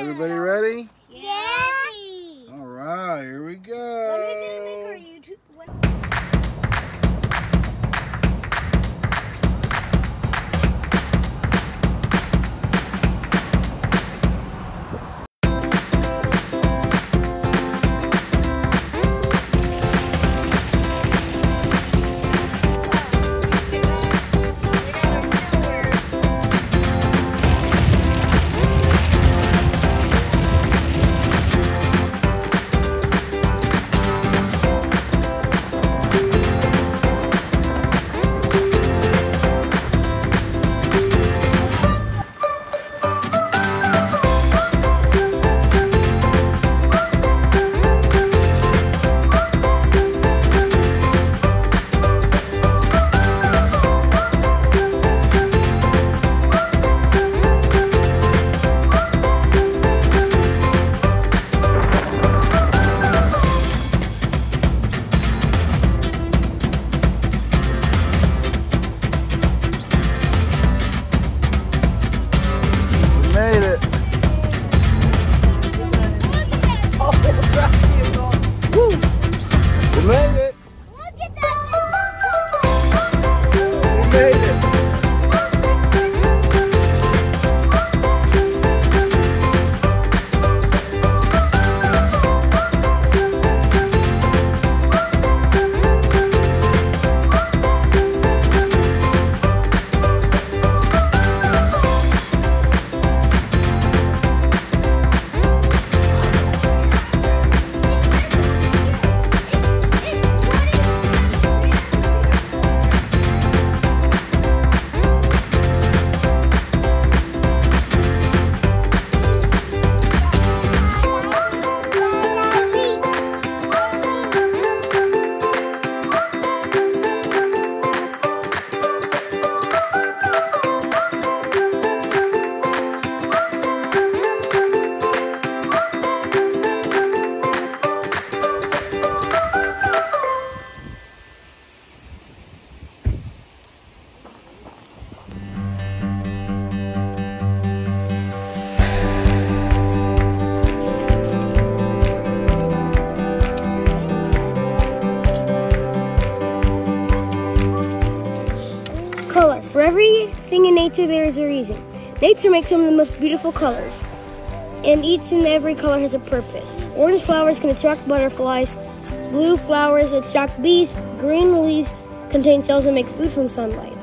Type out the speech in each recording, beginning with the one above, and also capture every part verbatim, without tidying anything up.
Everybody ready? Yeah. All right, here we go. When are we gonna make our YouTube? For everything in nature, there is a reason. Nature makes some of the most beautiful colors, and each and every color has a purpose. Orange flowers can attract butterflies, blue flowers attract bees, green leaves contain cells that make food from sunlight.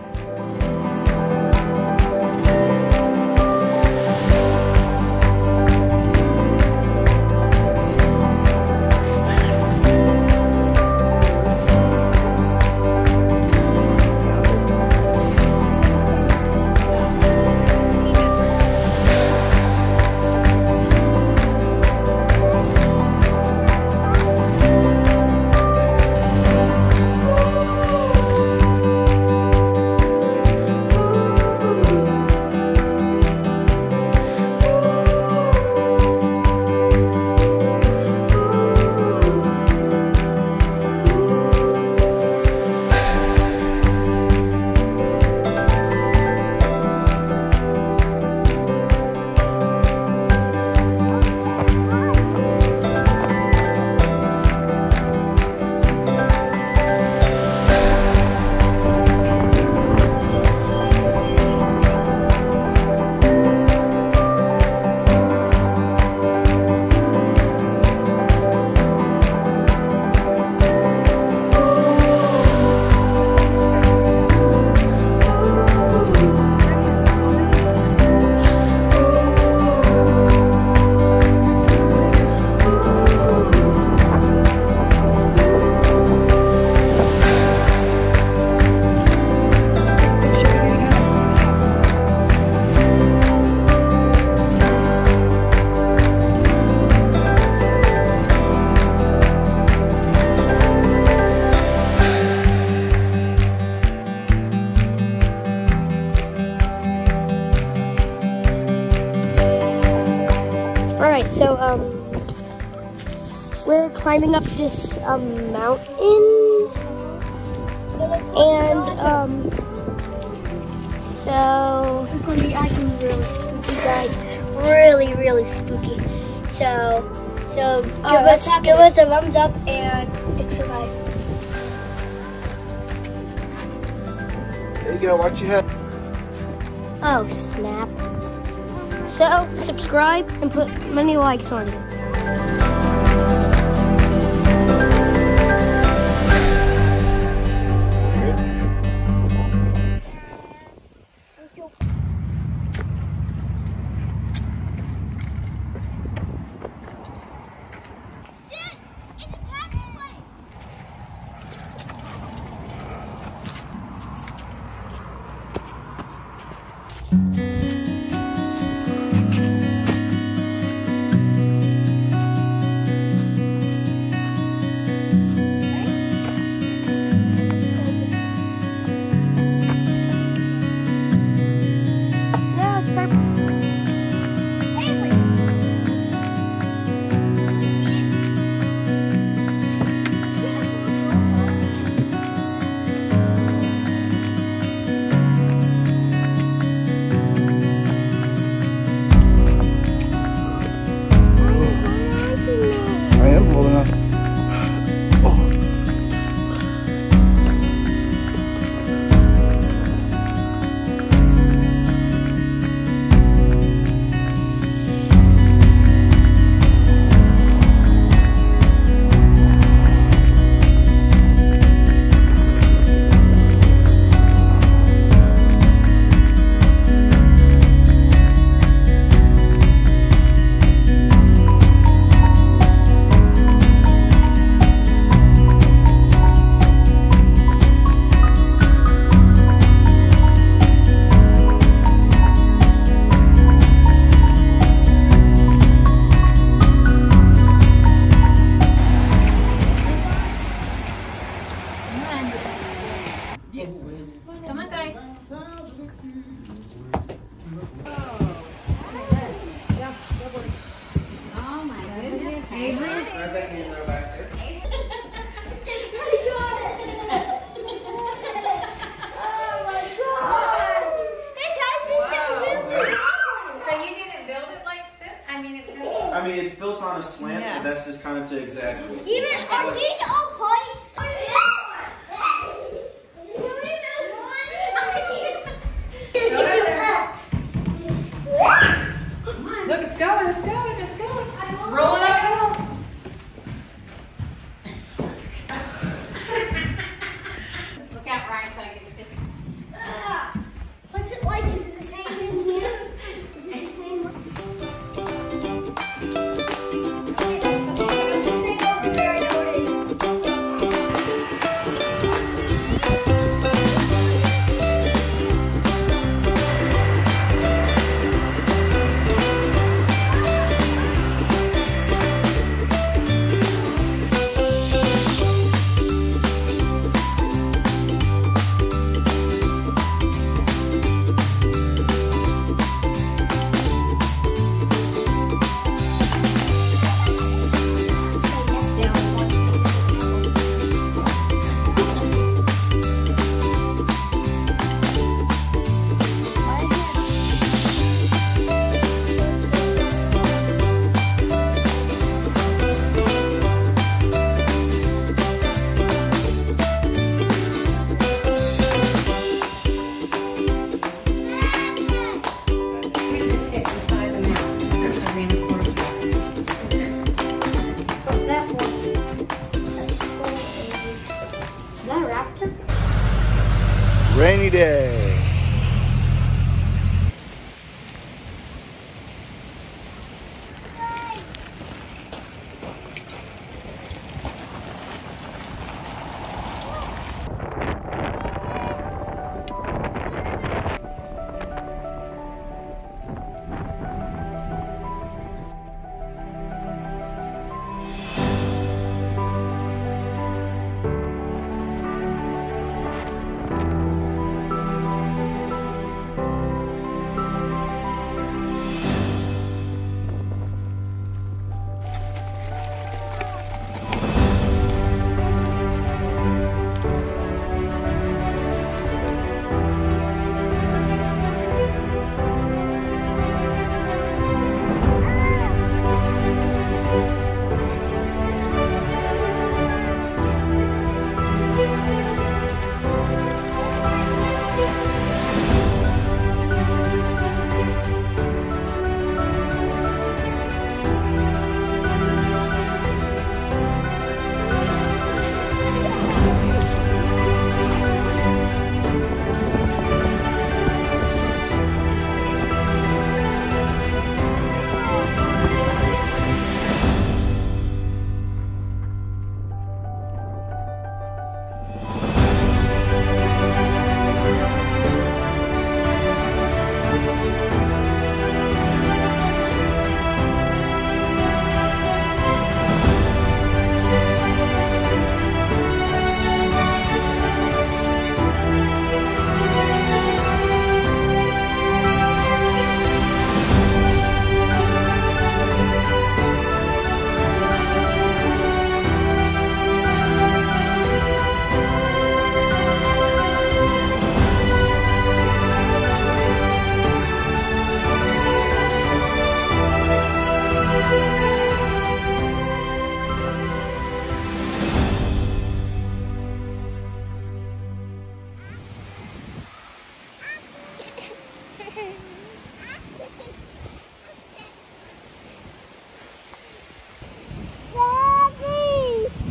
So, um, we're climbing up this, um, mountain, and, um, so, I can really see you guys. really, really spooky. So, so give right, us give us a thumbs up and subscribe. There you go. Watch your head. Oh snap! So subscribe and put many likes on it. Come on, guys. Oh my goodness. Avery? I mean, it's built on a slant, yeah. But that's just kind of to exaggerate. Even are these all points? Look, it's going, it's going, it's going. It's rolling up hill. Look out, Ryan, so I get the picture. Uh, what's it like? Is it the same in here? Is it the same? It's the same over there.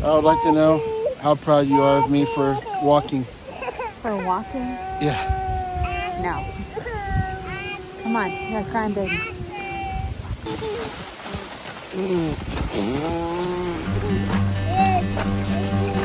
I would like to know how proud you are of me for walking. For walking? Yeah. No. Come on, you're a crying baby. Mm-hmm. Mm-hmm.